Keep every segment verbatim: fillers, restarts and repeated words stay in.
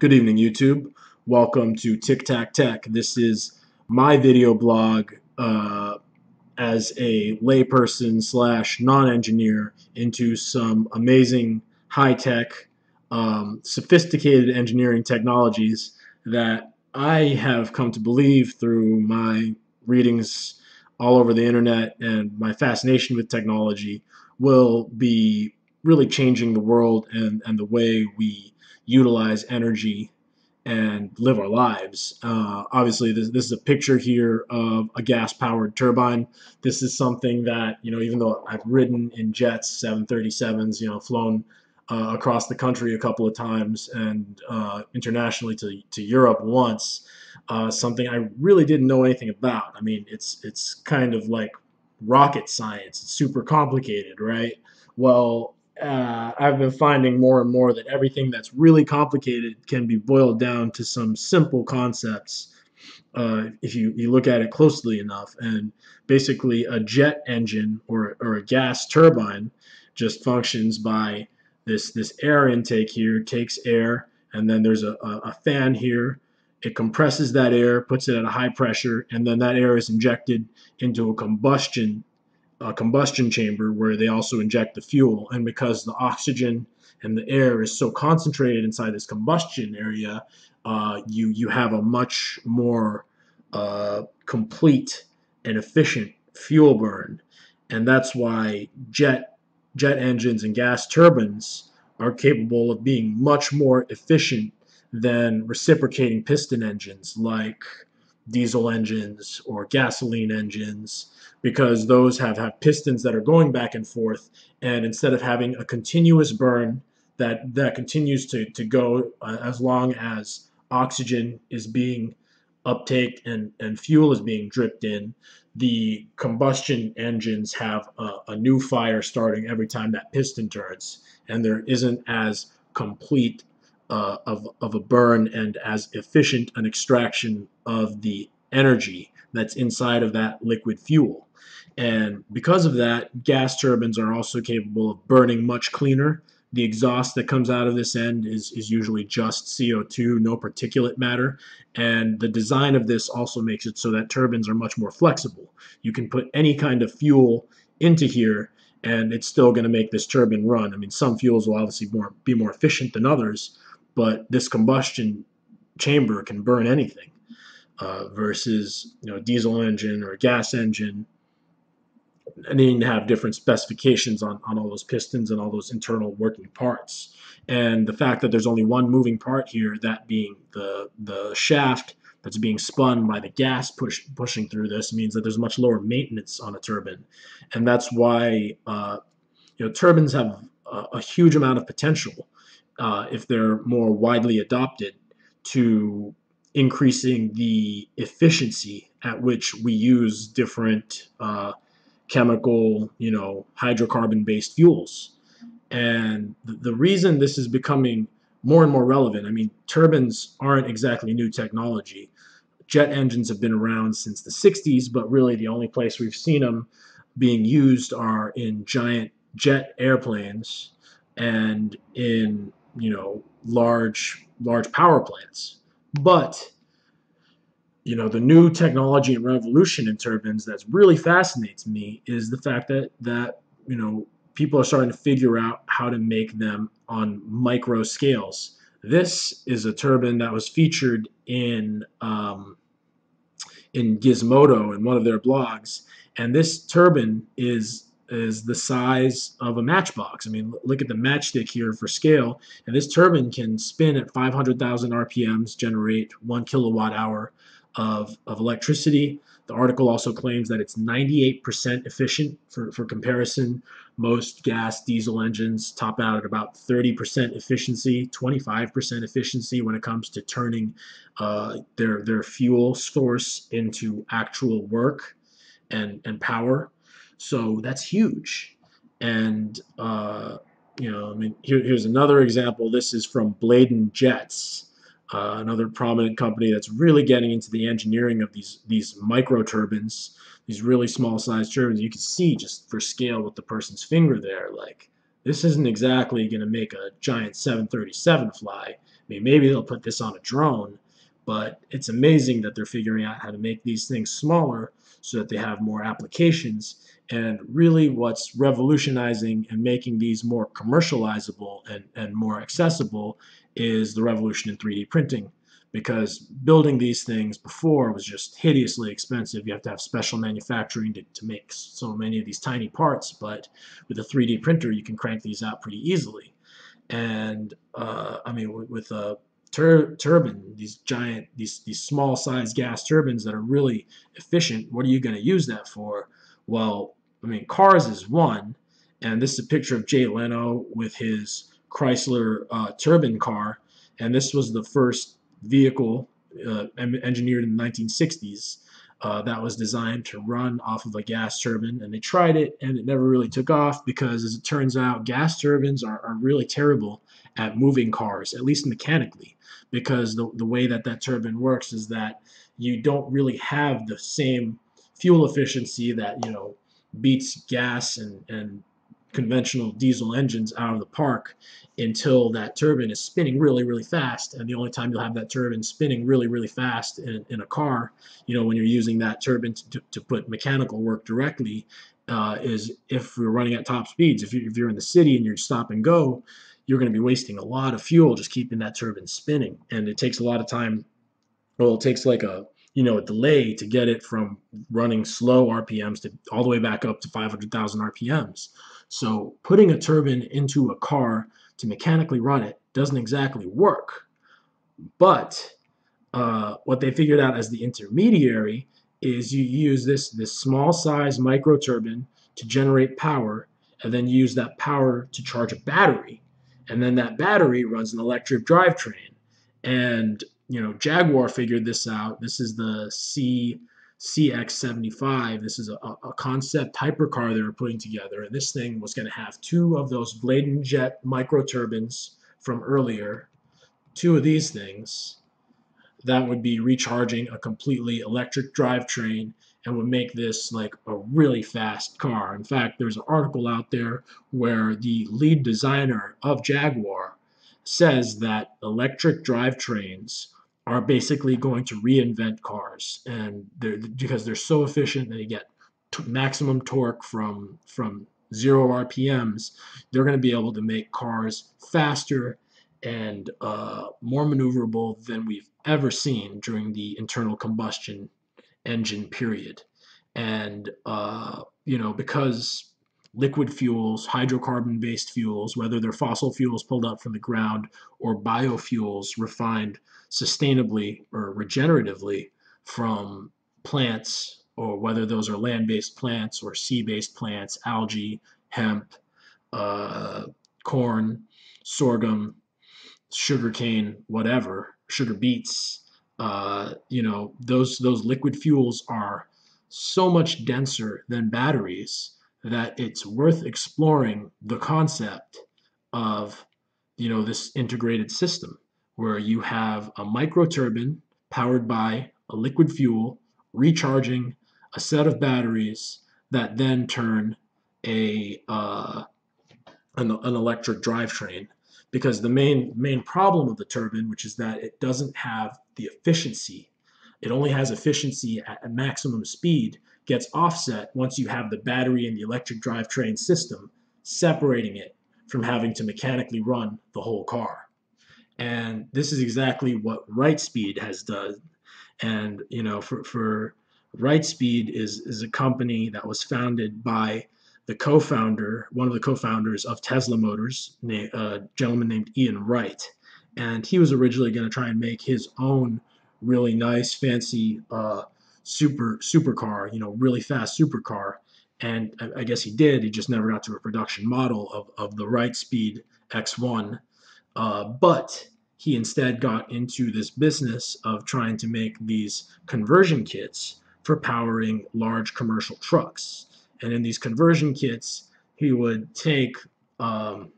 Good evening, YouTube. Welcome to Tic Tac Tech. This is my video blog uh, as a layperson slash non-engineer into some amazing high-tech, um, sophisticated engineering technologies that I have come to believe through my readings all over the internet and my fascination with technology will be really changing the world and, and the way we utilize energy and live our lives. Uh, obviously, this, this is a picture here of a gas-powered turbine. This is something that, you know, even though I've ridden in jets, seven thirty-sevens, you know, flown uh, across the country a couple of times and uh, internationally to, to Europe once, uh, something I really didn't know anything about. I mean, it's, it's kind of like rocket science. It's super complicated, right? Well, Uh, I've been finding more and more that everything that's really complicated can be boiled down to some simple concepts uh, if you, you look at it closely enough. And basically a jet engine or, or a gas turbine just functions by this, this air intake here, takes air, and then there's a, a, a fan here. It compresses that air, puts it at a high pressure, and then that air is injected into a combustion a combustion chamber where they also inject the fuel. And because the oxygen and the air is so concentrated inside this combustion area, uh, you, you have a much more uh, complete and efficient fuel burn. And that's why jet, jet engines and gas turbines are capable of being much more efficient than reciprocating piston engines like diesel engines or gasoline engines, because those have, have pistons that are going back and forth, and instead of having a continuous burn that, that continues to, to go uh, as long as oxygen is being uptaked and, and fuel is being dripped in, the combustion engines have a, a new fire starting every time that piston turns, and there isn't as complete Uh, of, of a burn and as efficient an extraction of the energy that's inside of that liquid fuel. And because of that, gas turbines are also capable of burning much cleaner. The exhaust that comes out of this end is, is usually just C O two, no particulate matter. And the design of this also makes it so that turbines are much more flexible. You can put any kind of fuel into here and it's still going to make this turbine run. I mean, some fuels will obviously more, be more efficient than others, but this combustion chamber can burn anything uh, versus, you know, a diesel engine or a gas engine needing to have different specifications on, on all those pistons and all those internal working parts. And the fact that there's only one moving part here, that being the, the shaft that's being spun by the gas push, pushing through this, means that there's much lower maintenance on a turbine. And that's why uh, you know, turbines have a, a huge amount of potential, Uh, if they're more widely adopted, to increasing the efficiency at which we use different uh, chemical, you know, hydrocarbon-based fuels. And th the reason this is becoming more and more relevant, I mean, turbines aren't exactly new technology. Jet engines have been around since the sixties, but really the only place we've seen them being used are in giant jet airplanes and in, you know, large, large power plants. But, you know, the new technology and revolution in turbines that really fascinates me is the fact that, that, you know, people are starting to figure out how to make them on micro scales. This is a turbine that was featured in, um, in Gizmodo in one of their blogs. And this turbine is is the size of a matchbox. I mean, look at the matchstick here for scale, and this turbine can spin at five hundred thousand R P Ms, generate one kilowatt hour of, of electricity. The article also claims that it's ninety-eight percent efficient. For, for comparison, most gas diesel engines top out at about thirty percent efficiency, twenty-five percent efficiency when it comes to turning uh, their, their fuel source into actual work and, and power. So that's huge. And, uh, you know, I mean, here, here's another example. This is from Bladon Jets, uh, another prominent company that's really getting into the engineering of these, these micro turbines, these really small sized turbines. You can see just for scale with the person's finger there, like, this isn't exactly going to make a giant seven thirty-seven fly. mean, maybe they'll put this on a drone, but it's amazing that they're figuring out how to make these things smaller so that they have more applications. And really what's revolutionizing and making these more commercializable and, and more accessible is the revolution in three D printing, because building these things before was just hideously expensive. You have to have special manufacturing to, to make so many of these tiny parts, but with a three D printer, you can crank these out pretty easily. And uh, I mean, with, with a tur turbine, these giant, these, these small size gas turbines that are really efficient, what are you going to use that for? Well, I mean, cars is one, and this is a picture of Jay Leno with his Chrysler uh, turbine car, and this was the first vehicle uh, engineered in the nineteen sixties uh, that was designed to run off of a gas turbine, and they tried it and it never really took off because, as it turns out, gas turbines are, are really terrible at moving cars, at least mechanically, because the, the way that that turbine works is that you don't really have the same fuel efficiency that, you know, beats gas and, and conventional diesel engines out of the park until that turbine is spinning really, really fast. And the only time you'll have that turbine spinning really, really fast in, in a car, you know, when you're using that turbine to, to put mechanical work directly, uh, is if we're running at top speeds. If, you, if you're in the city and you stop and go, you're going to be wasting a lot of fuel just keeping that turbine spinning. And it takes a lot of time. Well, it takes like a, you know, a delay to get it from running slow R P Ms to all the way back up to five hundred thousand R P Ms. So putting a turbine into a car to mechanically run it doesn't exactly work. But uh, what they figured out as the intermediary is you use this, this small size micro turbine to generate power, and then use that power to charge a battery. And then that battery runs an electric drivetrain. And, you know, Jaguar figured this out. This is the C C X seventy-five. This is a, a concept hypercar they were putting together, and this thing was going to have two of those Bladon Jet micro turbines from earlier, two of these things that would be recharging a completely electric drivetrain and would make this like a really fast car. In fact, there's an article out there where the lead designer of Jaguar says that electric drivetrains are basically going to reinvent cars, and they're, because they're so efficient, they get t maximum torque from from zero R P Ms. They're going to be able to make cars faster and uh, more maneuverable than we've ever seen during the internal combustion engine period. And uh, you know, because liquid fuels, hydrocarbon-based fuels, whether they're fossil fuels pulled up from the ground or biofuels refined sustainably or regeneratively from plants, or whether those are land-based plants or sea-based plants, algae, hemp, uh, corn, sorghum, sugarcane, whatever, sugar beets, uh, you know, those, those liquid fuels are so much denser than batteries that it's worth exploring the concept of, you know, this integrated system where you have a micro turbine powered by a liquid fuel recharging a set of batteries that then turn a uh, an, an electric drivetrain. Because the main main problem of the turbine, which is that it doesn't have the efficiency, it only has efficiency at a maximum speed, gets offset once you have the battery and the electric drivetrain system separating it from having to mechanically run the whole car. And this is exactly what Wrightspeed has done. And, you know, for, for Wrightspeed is, is a company that was founded by the co-founder, one of the co-founders of Tesla Motors, a gentleman named Ian Wright. And he was originally going to try and make his own really nice, fancy, uh, super supercar, you know, really fast supercar. And I, I guess he did. He just never got to a production model of, of the Wrightspeed X one. Uh, but he instead got into this business of trying to make these conversion kits for powering large commercial trucks. And in these conversion kits, he would take um,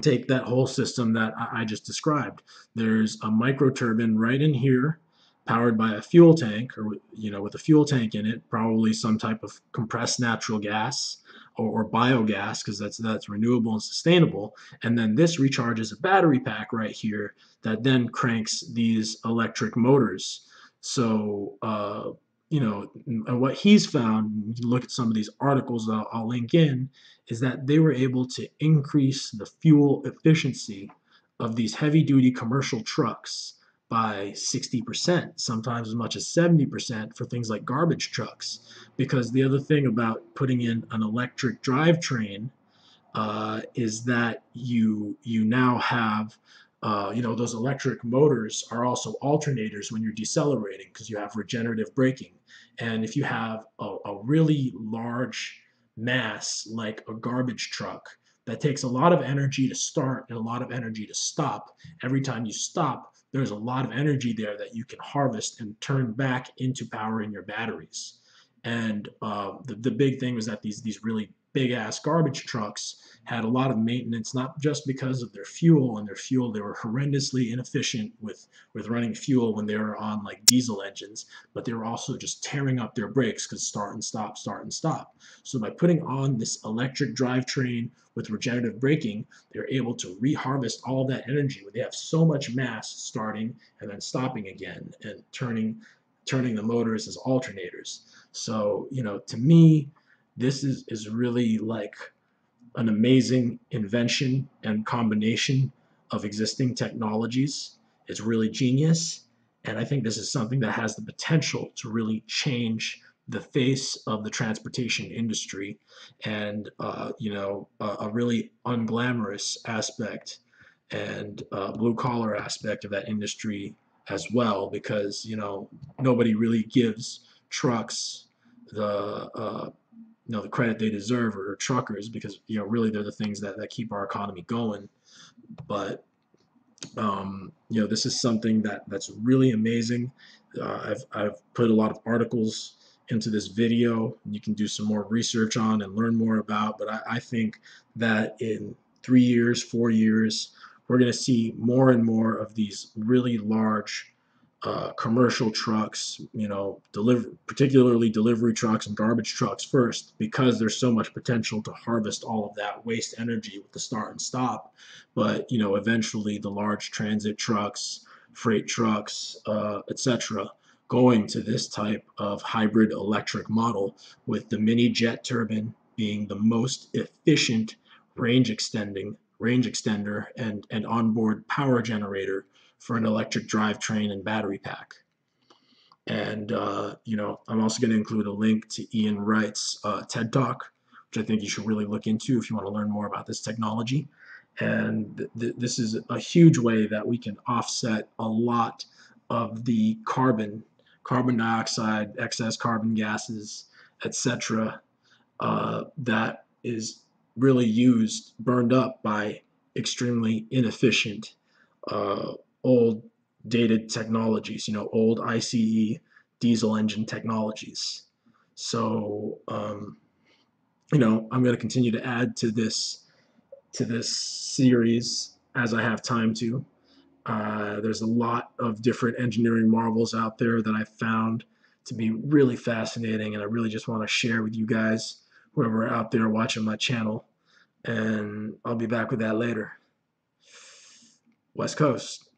take that whole system that I, I just described. There's a microturbine right in here, powered by a fuel tank, or, you know, with a fuel tank in it, probably some type of compressed natural gas, or, or biogas, because that's that's renewable and sustainable. And then this recharges a battery pack right here that then cranks these electric motors. So uh, you know, what he's found, you can look at some of these articles that I'll, I'll link in, is that they were able to increase the fuel efficiency of these heavy-duty commercial trucks by sixty percent, sometimes as much as seventy percent for things like garbage trucks. Because the other thing about putting in an electric drivetrain uh, is that you you now have Uh, you know, those electric motors are also alternators when you're decelerating, because you have regenerative braking. And if you have a, a really large mass like a garbage truck, that takes a lot of energy to start and a lot of energy to stop. Every time you stop, there's a lot of energy there that you can harvest and turn back into power in your batteries. And uh, the, the big thing was that these, these really big-ass garbage trucks had a lot of maintenance, not just because of their fuel and their fuel. They were horrendously inefficient with, with running fuel when they were on like diesel engines, but they were also just tearing up their brakes because start and stop, start and stop. So by putting on this electric drivetrain with regenerative braking, they're able to reharvest all that energy. They have so much mass starting and then stopping again and turning, turning the motors as alternators. So, you know, to me, this is, is really like an amazing invention and combination of existing technologies. It's really genius. And I think this is something that has the potential to really change the face of the transportation industry, and, uh, you know, a, a really unglamorous aspect and uh, blue collar aspect of that industry as well, because, you know, nobody really gives trucks the, uh, you know, the credit they deserve, or truckers, because, you know, really they're the things that, that keep our economy going. But um, you know, this is something that that's really amazing. Uh, I've, I've put a lot of articles into this video, and you can do some more research on and learn more about, but I, I think that in three years, four years, we're going to see more and more of these really large Uh, commercial trucks, you know, deliver, particularly delivery trucks and garbage trucks first, because there's so much potential to harvest all of that waste energy with the start and stop. But, you know, eventually the large transit trucks, freight trucks, uh, et cetera, going to this type of hybrid electric model, with the mini jet turbine being the most efficient range extending, range extender and, and onboard power generator for an electric drivetrain and battery pack. And, uh, you know, I'm also going to include a link to Ian Wright's uh, TED Talk, which I think you should really look into if you want to learn more about this technology. And th th this is a huge way that we can offset a lot of the carbon, carbon dioxide, excess carbon gases, et cetera, uh, that is really used, burned up by extremely inefficient uh, old dated technologies, you know, old ICE diesel engine technologies. So, um, you know, I'm going to continue to add to this, to this series as I have time to. Uh, there's a lot of different engineering marvels out there that I found to be really fascinating, and I really just want to share with you guys, whoever out there watching my channel, and I'll be back with that later. West Coast.